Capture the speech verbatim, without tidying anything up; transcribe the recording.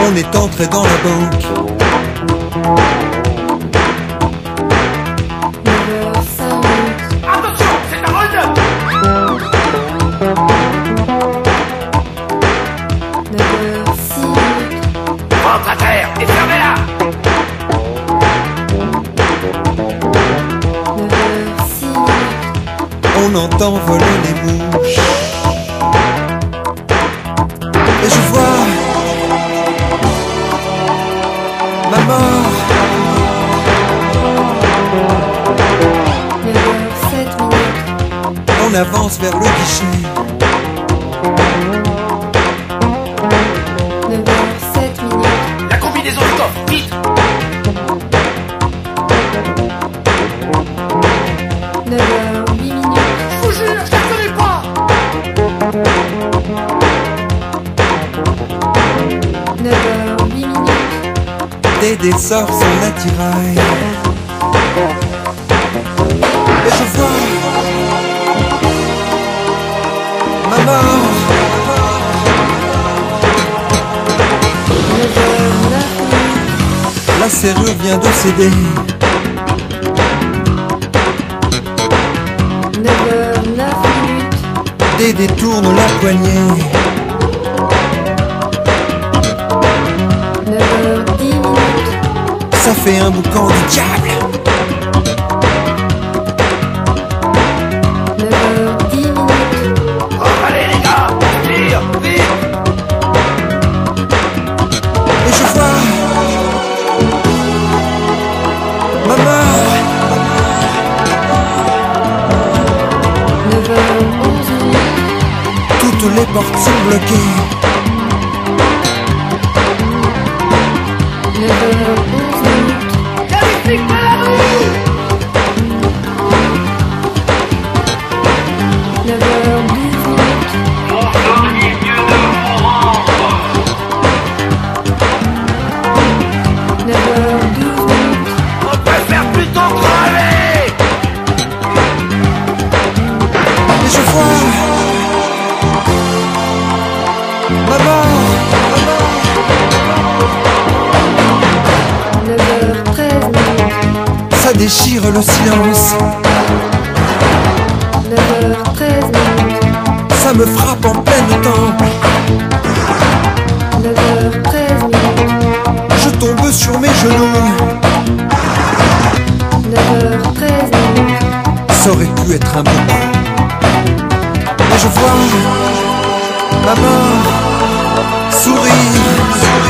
On est entré dans la banque. Attention, c'est un hold up. Rentre à terre et fermez-la. On entend voler les mouches. Et je vois ma mort. On avance vers le guichet. La combinaison du coffre, vite. Je vous jure, je ne connais pas. Des des sorts sont l'attirail. Et je vois ma mort. La serrure vient de céder. Des détourne la poignée. Ça fait un boucan du diable. neuf heures dix minutes. Oh, allez les gars, tire, vite. Et je vois ma mort. neuf heures onze minutes. Toutes les portes sont bloquées. neuf heures onze minutes. neuf heures douze minutes. Mon milieu de mon neuf heures douze minutes. On préfère plutôt crever. Et je vois ma mort. Ça déchire le silence. neuf heures treize minutes. Ça me frappe en pleine tempe. neuf heures treize minutes. Je tombe sur mes genoux. neuf heures treize minutes. Ça aurait pu être un moment. Et je vois ma mort sourire.